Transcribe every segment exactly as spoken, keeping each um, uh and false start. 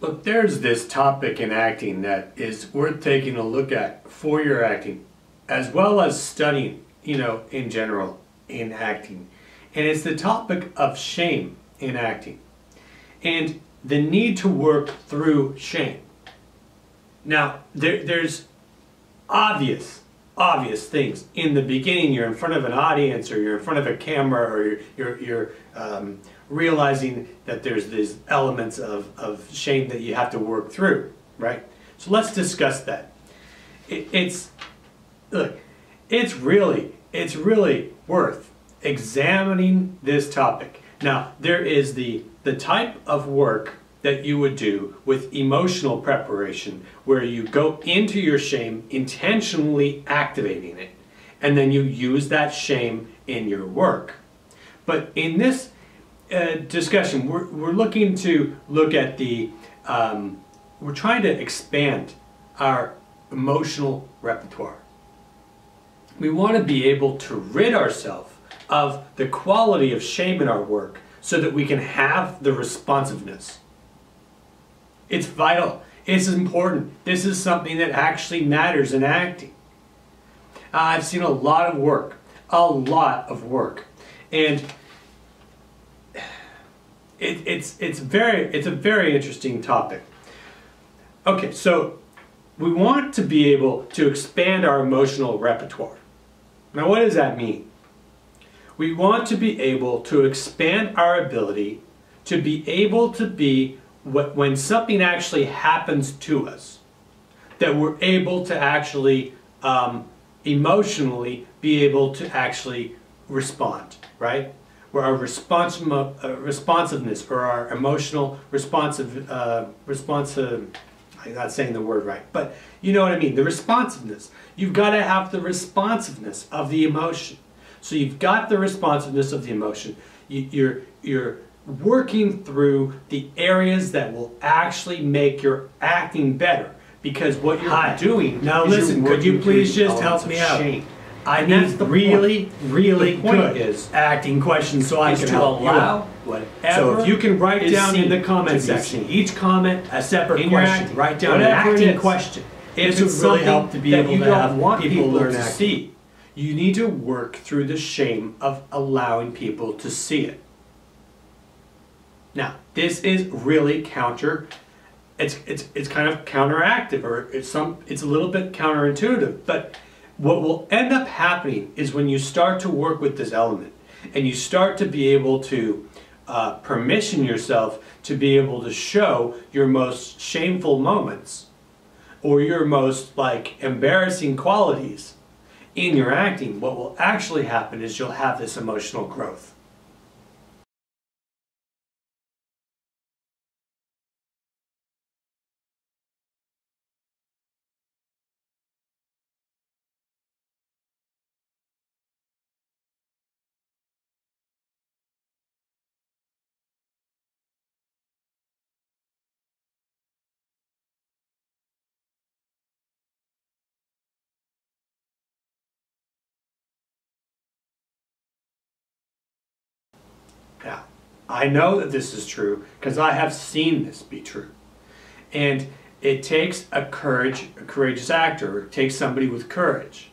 Look, there's this topic in acting that is worth taking a look at for your acting, as well as studying, you know, in general in acting. And it's the topic of shame in acting and the need to work through shame. Now, there, there's obvious, obvious things. In the beginning, you're in front of an audience, or you're in front of a camera, or you're, you're, you're um, realizing that there's these elements of, of shame that you have to work through, right? So let's discuss that. It, it's, look, it's really, it's really worth examining this topic. Now, there is the, the type of work that you would do with emotional preparation, where you go into your shame intentionally activating it, and then you use that shame in your work. But in this uh, discussion, we're, we're looking to look at the, um, we're trying to expand our emotional repertoire. We want to be able to rid ourselves of the quality of shame in our work so that we can have the responsiveness. It's vital. It's important. This is something that actually matters in acting. Uh, I've seen a lot of work, a lot of work, and it, it's it's very it's a very interesting topic. Okay, so we want to be able to expand our emotional repertoire. Now, what does that mean? We want to be able to expand our ability to be able to be, when something actually happens to us, that we're able to actually um, emotionally be able to actually respond, right? Where our response, uh, responsiveness, or our emotional responsive, uh, responsive, I'm not saying the word right, but you know what I mean, the responsiveness. You've got to have the responsiveness of the emotion. So you've got the responsiveness of the emotion. You, you're, you're working through the areas that will actually make your acting better, because what you're Hi. doing now is listen could you please just help me out shame. I and need the really point. really the point good is acting questions so I can help allow you out. So if you can write down in the comment section seen. each comment a separate in question acting, write down whatever an acting is. question if this would really help to be able to have want people, people learn to acting. see you need to work through the shame of allowing people to see it. Now, this is really counter, it's, it's, it's kind of counteractive, or it's, some, it's a little bit counterintuitive, but what will end up happening is when you start to work with this element and you start to be able to uh, permission yourself to be able to show your most shameful moments or your most like embarrassing qualities in your acting, what will actually happen is you'll have this emotional growth. Now, I know that this is true because I have seen this be true. And it takes a courage, a courageous actor, it takes somebody with courage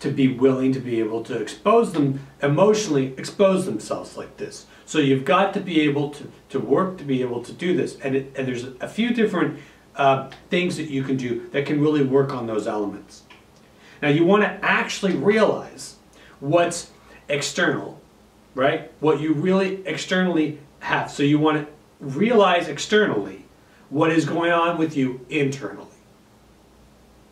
to be willing to be able to expose them, emotionally expose themselves like this. So you've got to be able to, to work to be able to do this. And, it, and there's a few different uh, things that you can do that can really work on those elements. Now, you want to actually realize what's external, right? What you really externally have. So you want to realize externally what is going on with you internally.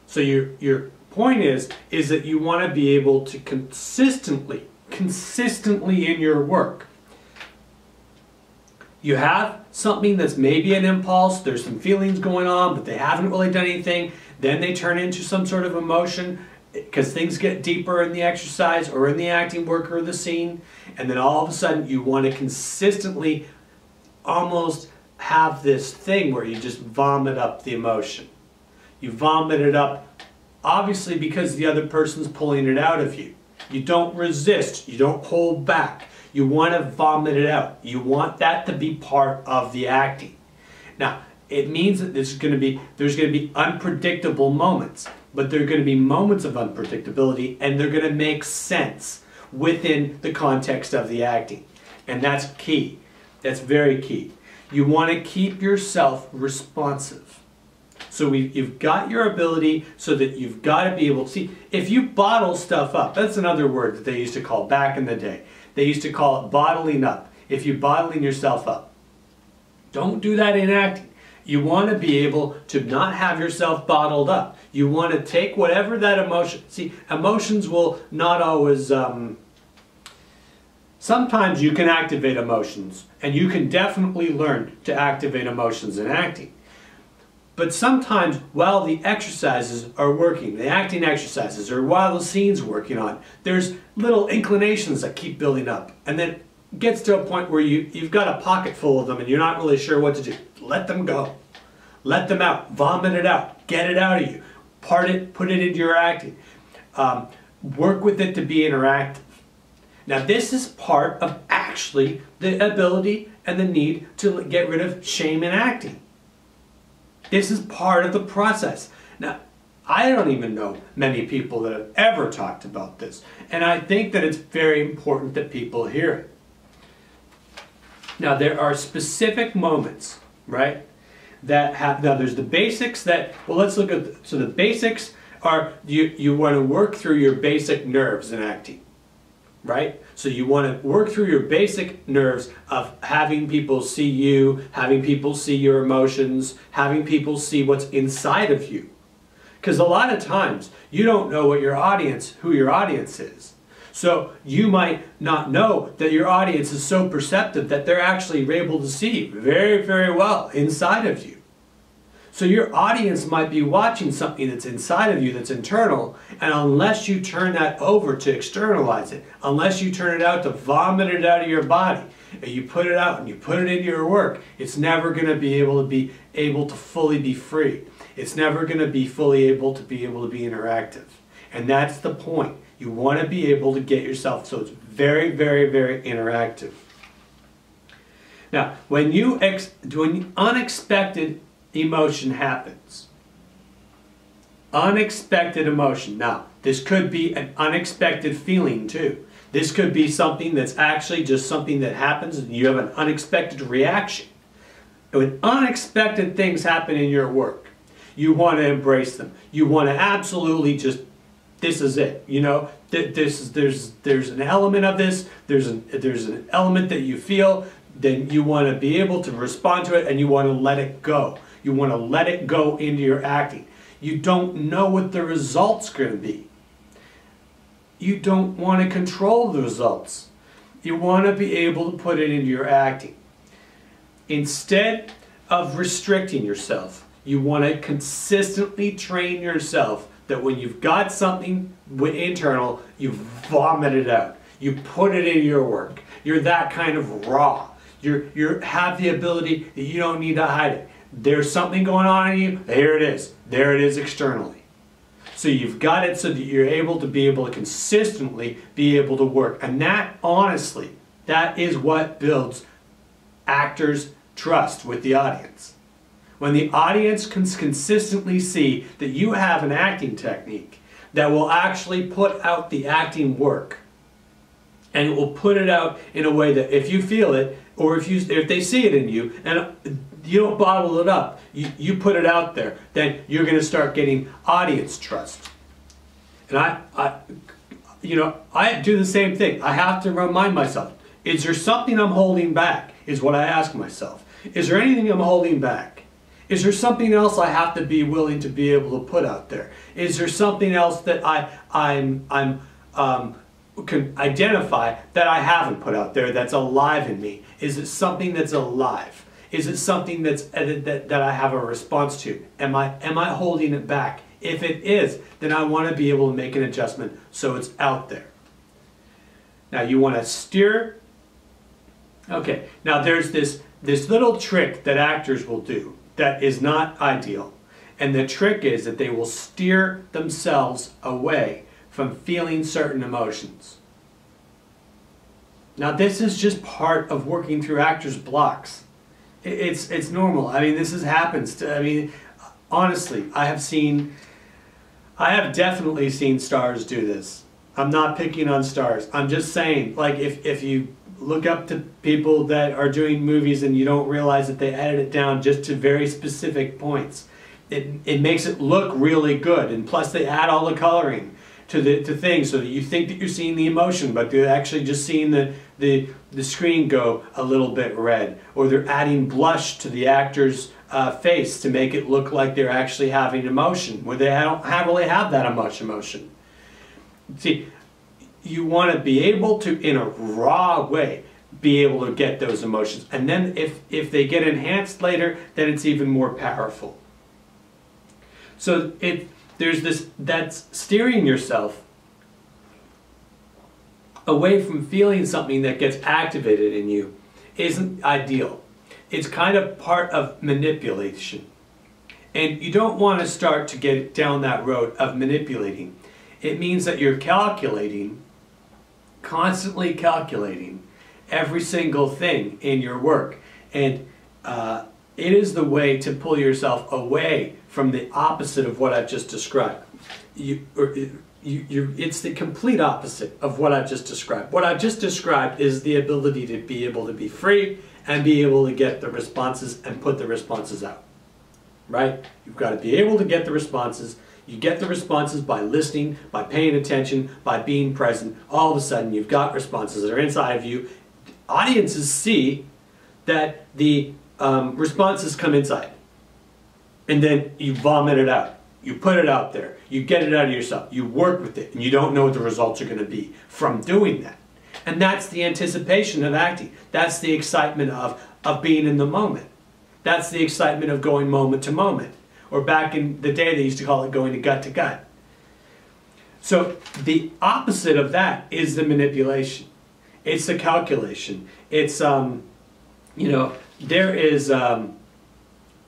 So your, your point is, is that you want to be able to consistently, consistently in your work, you have something that's maybe an impulse, there's some feelings going on, but they haven't really done anything, then they turn into some sort of emotion, because things get deeper in the exercise or in the acting work or the scene, and then all of a sudden you want to consistently almost have this thing where you just vomit up the emotion. You vomit it up obviously because the other person's pulling it out of you. You don't resist, you don't hold back. You want to vomit it out. You want that to be part of the acting. Now, It means that there's going to be there's going to be unpredictable moments, but there are going to be moments of unpredictability, and they're going to make sense within the context of the acting. And that's key. That's very key. You want to keep yourself responsive. So we've, you've got your ability so that you've got to be able to see. If you bottle stuff up, that's another word that they used to call back in the day. They used to call it bottling up. If you're bottling yourself up, don't do that in acting. You want to be able to not have yourself bottled up. You want to take whatever that emotion, see, emotions will not always, um, sometimes you can activate emotions, and you can definitely learn to activate emotions in acting. But sometimes while the exercises are working, the acting exercises, or while the scene's working on, there's little inclinations that keep building up, and then it gets to a point where you, you've got a pocket full of them and you're not really sure what to do. Let them go. Let them out. Vomit it out. Get it out of you. Part it, put it into your acting. Um, work with it to be interactive. Now this is part of actually the ability and the need to get rid of shame in acting. This is part of the process. Now, I don't even know many people that have ever talked about this, and I think that it's very important that people hear it. Now, there are specific moments, right, that have, now there's the basics that, well, let's look at, the, so the basics are, you, you want to work through your basic nerves in acting, right? So you want to work through your basic nerves of having people see you, having people see your emotions, having people see what's inside of you. Because a lot of times, you don't know what your audience, who your audience is. So you might not know that your audience is so perceptive that they're actually able to see very, very well inside of you. So your audience might be watching something that's inside of you that's internal, and unless you turn that over to externalize it, unless you turn it out to vomit it out of your body, and you put it out and you put it into your work, it's never going to be able to be able to fully be free. It's never going to be fully able to be able to be interactive. And that's the point. You want to be able to get yourself so it's very, very, very interactive. Now, when you ex when unexpected emotion happens. Unexpected emotion. Now, this could be an unexpected feeling too. This could be something that's actually just something that happens and you have an unexpected reaction. And when unexpected things happen in your work, you want to embrace them. You want to absolutely just, this is it. You know, th this is, there's, there's an element of this. There's an, there's an element that you feel. Then you want to be able to respond to it and you want to let it go. You want to let it go into your acting. You don't know what the result's going to be. You don't want to control the results. You want to be able to put it into your acting. Instead of restricting yourself, you want to consistently train yourself that when you've got something internal, you vomit it out. You put it into your work. You're that kind of raw. You you have the ability that you don't need to hide it. There's something going on in you, here it is. There it is externally. So you've got it so that you're able to be able to consistently be able to work. And that, honestly, that is what builds actors' trust with the audience. When the audience can consistently see that you have an acting technique that will actually put out the acting work, and it will put it out in a way that if you feel it, or if you if they see it in you, and you don't bottle it up, you, you put it out there, then you're going to start getting audience trust. And I, I, you know, I do the same thing. I have to remind myself, is there something I'm holding back, is what I ask myself. Is there anything I'm holding back? Is there something else I have to be willing to be able to put out there? Is there something else that I, I'm, I'm, um, can identify that I haven't put out there that's alive in me? Is it something that's alive? Is it something that's that, that I have a response to? Am I, am I holding it back? If it is, then I want to be able to make an adjustment so it's out there. Now you want to steer. Okay, now there's this, this little trick that actors will do that is not ideal. And the trick is that they will steer themselves away from feeling certain emotions. Now this is just part of working through actors' blocks. it's it's normal. I mean, this has happens to, I mean, honestly, I have seen, I have definitely seen stars do this. I'm not picking on stars. I'm just saying, like, if, if you look up to people that are doing movies and you don't realize that they edit it down just to very specific points, it, it makes it look really good. And plus they add all the coloring to the to things so that you think that you're seeing the emotion, but they're actually just seeing the, the, the screen go a little bit red. Or they're adding blush to the actor's uh, face to make it look like they're actually having emotion, where they don't really have that much emotion. See, you want to be able to, in a raw way, be able to get those emotions. And then if, if they get enhanced later, then it's even more powerful. So it, there's this, that's steering yourself away from feeling something that gets activated in you isn't ideal. It's kind of part of manipulation. And you don't want to start to get down that road of manipulating. It means that you're calculating, constantly calculating every single thing in your work. And uh, it is the way to pull yourself away from the opposite of what I've just described. You, or, you, you, it's the complete opposite of what I've just described. What I've just described is the ability to be able to be free and be able to get the responses and put the responses out, right? You've got to be able to get the responses. You get the responses by listening, by paying attention, by being present. All of a sudden, you've got responses that are inside of you. Audiences see that the um, responses come inside. And then you vomit it out. You put it out there. You get it out of yourself. You work with it. And you don't know what the results are going to be from doing that. And that's the anticipation of acting. That's the excitement of, of being in the moment. That's the excitement of going moment to moment. Or back in the day, they used to call it going to gut to gut. So the opposite of that is the manipulation. It's the calculation. It's, um, you know, there is, um,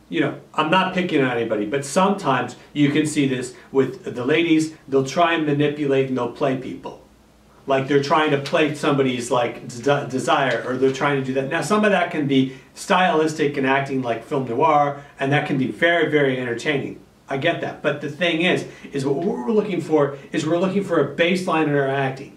you know, I'm not picking on anybody, but sometimes you can see this with the ladies. They'll try and manipulate and they'll play people. Like they're trying to play somebody's like de desire, or they're trying to do that. Now some of that can be stylistic and acting like film noir, and that can be very, very entertaining. I get that. But the thing is, is what we're looking for is we're looking for a baseline in our acting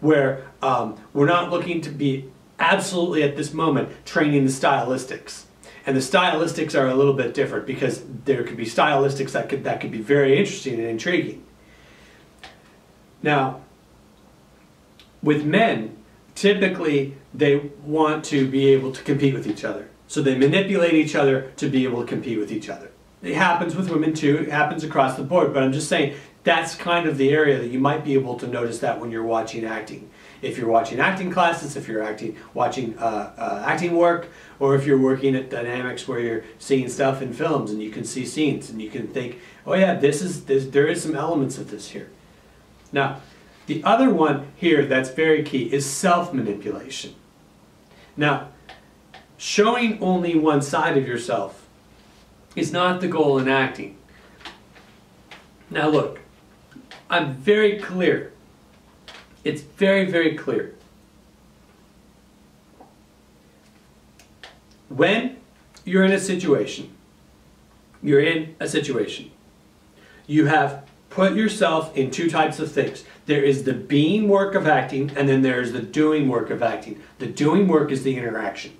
where um, we're not looking to be absolutely at this moment training the stylistics. And the stylistics are a little bit different because there could be stylistics that could, that could be very interesting and intriguing. Now, with men, typically they want to be able to compete with each other. So they manipulate each other to be able to compete with each other. It happens with women too, it happens across the board, but I'm just saying that's kind of the area that you might be able to notice that when you're watching acting. If you're watching acting classes, if you're acting, watching uh, uh, acting work, or if you're working at dynamics where you're seeing stuff in films and you can see scenes and you can think, oh yeah, this is, this, there is some elements of this here. Now, the other one here that's very key is self-manipulation. Now, showing only one side of yourself is not the goal in acting. Now look, I'm very clear. It's very, very clear. When you're in a situation, you're in a situation, you have put yourself in two types of things. There is the being work of acting, and then there is the doing work of acting. The doing work is the interaction.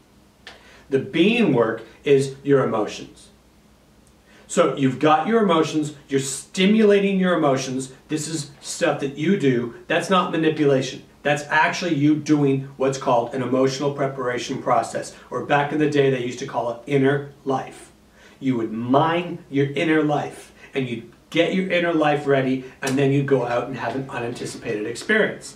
The being work is your emotions. So you've got your emotions, you're stimulating your emotions. This is stuff that you do. That's not manipulation. That's actually you doing what's called an emotional preparation process, or back in the day they used to call it inner life. You would mine your inner life, and you'd get your inner life ready, and then you go out and have an unanticipated experience.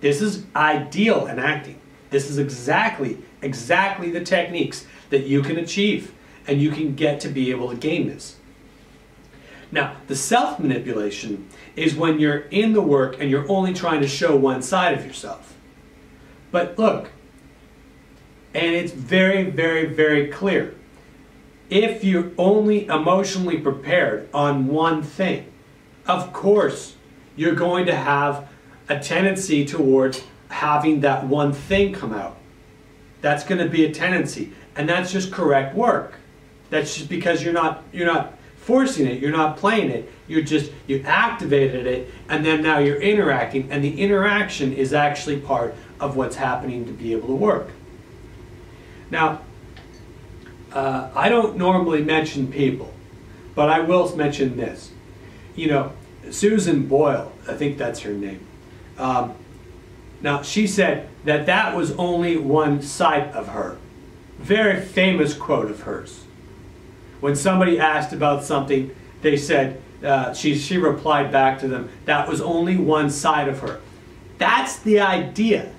This is ideal in acting. This is exactly, exactly the techniques that you can achieve, and you can get to be able to gain this. Now, the self-manipulation is when you're in the work and you're only trying to show one side of yourself. But look, and it's very, very, very clear. If you're only emotionally prepared on one thing, of course, you're going to have a tendency towards having that one thing come out. that's going to be a tendency, and that's just correct work. That's just because you're not you're not forcing it, you're not playing it, you're just you activated it, and then now you're interacting, and the interaction is actually part of what's happening to be able to work. Now, uh, I don't normally mention people, but I will mention this. You know, Susan Boyle, I think that's her name. Um, now, she said that that was only one side of her. Very famous quote of hers. When somebody asked about something, they said, uh, she, she replied back to them, that was only one side of her. That's the idea.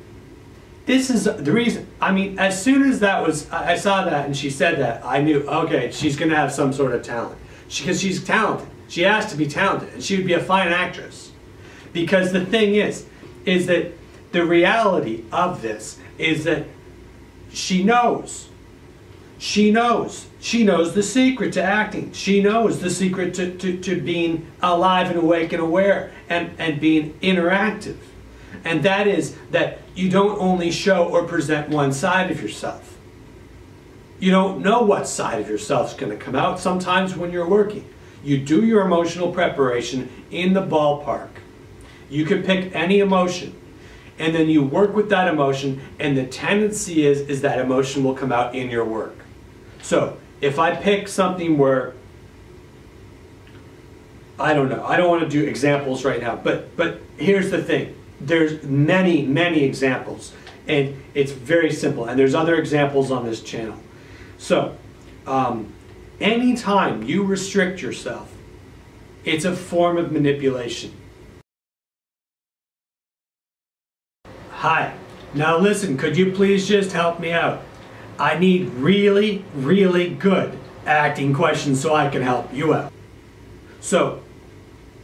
This is the reason. I mean, as soon as that was, I saw that and she said that, I knew, okay, she's going to have some sort of talent. Because she's talented. She has to be talented, and she would be a fine actress. Because the thing is, is that the reality of this is that she knows. She knows. She knows the secret to acting. She knows the secret to, to, to being alive and awake and aware and, and being interactive. And that is that you don't only show or present one side of yourself. You don't know what side of yourself is going to come out sometimes when you're working. You do your emotional preparation in the ballpark. You can pick any emotion, and then you work with that emotion, and the tendency is, is that emotion will come out in your work. So if I pick something where, I don't know, I don't want to do examples right now, but, but here's the thing. There's many, many examples, and it's very simple, and there's other examples on this channel. So, um, anytime you restrict yourself, it's a form of manipulation. Hi, now listen, could you please just help me out? I need really, really good acting questions so I can help you out. So,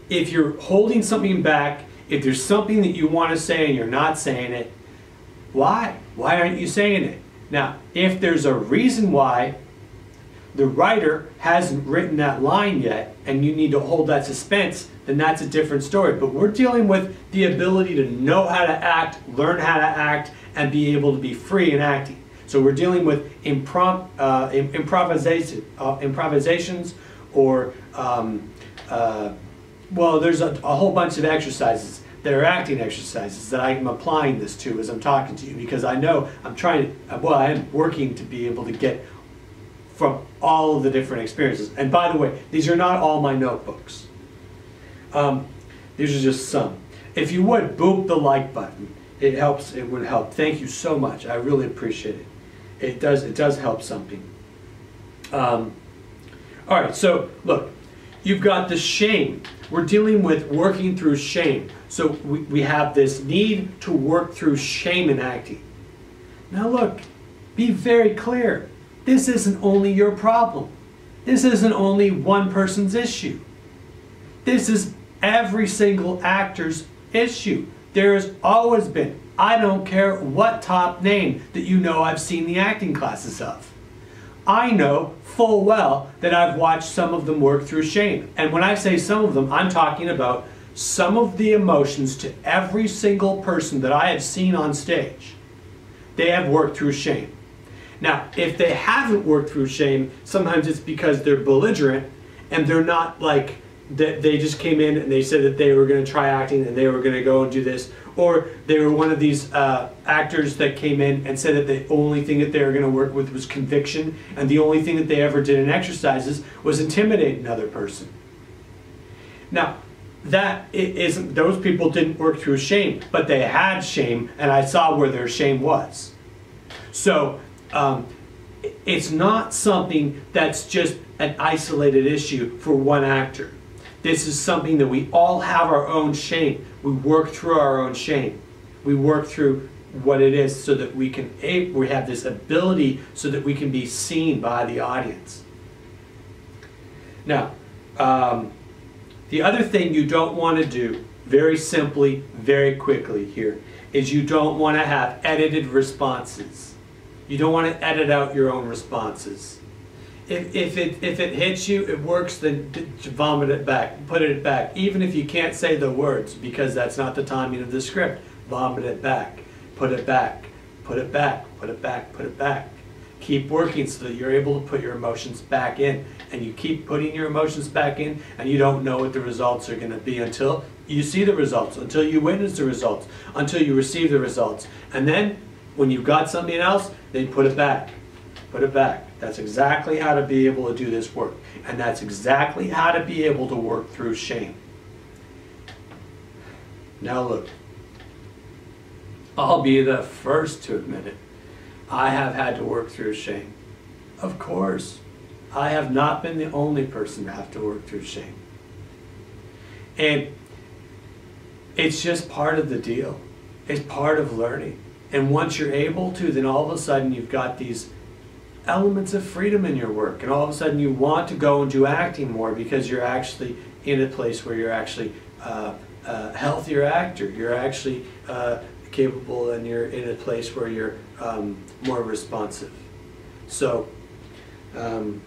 if you're holding something back, if there's something that you want to say and you're not saying it, why? Why aren't you saying it? Now, if there's a reason why the writer hasn't written that line yet and you need to hold that suspense, then that's a different story. But we're dealing with the ability to know how to act, learn how to act, and be able to be free in acting. So we're dealing with improv uh, improvisation, uh, improvisations or um, uh, well, there's a, a whole bunch of exercises that are acting exercises that I'm applying this to as I'm talking to you, because I know I'm trying to, well, I am working to be able to get from all of the different experiences. And by the way, these are not all my notebooks. Um, these are just some. If you would, boop the like button. It helps, it would help. Thank you so much. I really appreciate it. It does, it does help something. Um, all right, so look, you've got the shame. We're dealing with working through shame. So we, we have this need to work through shame in acting. Now look, be very clear. This isn't only your problem. This isn't only one person's issue. This is every single actor's issue. There has always been. I don't care what top name that you know I've seen the acting classes of. I know full well that I've watched some of them work through shame. And when I say some of them, I'm talking about some of the emotions to every single person that I have seen on stage. They have worked through shame. Now, if they haven't worked through shame, sometimes it's because they're belligerent and they're not like, they just came in and they said that they were going to try acting and they were going to go and do this. Or they were one of these uh, actors that came in and said that the only thing that they were going to work with was conviction, and the only thing that they ever did in exercises was intimidate another person. Now, that isn't, those people didn't work through shame, but they had shame, and I saw where their shame was. So um, it's not something that's just an isolated issue for one actor. This is something that we all have our own shame. We work through our own shame. We work through what it is so that we can, we have this ability so that we can be seen by the audience. Now, um, the other thing you don't want to do, very simply, very quickly here, is you don't want to have edited responses. You don't want to edit out your own responses. If, if, it, if it hits you, it works, then vomit it back, put it back. Even if you can't say the words, because that's not the timing of the script, vomit it back, put it back, put it back, put it back, put it back. Keep working so that you're able to put your emotions back in. And you keep putting your emotions back in, and you don't know what the results are going to be until you see the results, until you witness the results, until you receive the results. And then, when you've got something else, then put it back, put it back. That's exactly how to be able to do this work. And that's exactly how to be able to work through shame. Now look, I'll be the first to admit it. I have had to work through shame. Of course, I have not been the only person to have to work through shame. And it's just part of the deal. It's part of learning. And once you're able to, then all of a sudden you've got these elements of freedom in your work. And all of a sudden you want to go and do acting more because you're actually in a place where you're actually uh, a healthier actor. You're actually uh, capable, and you're in a place where you're um, more responsive. So um,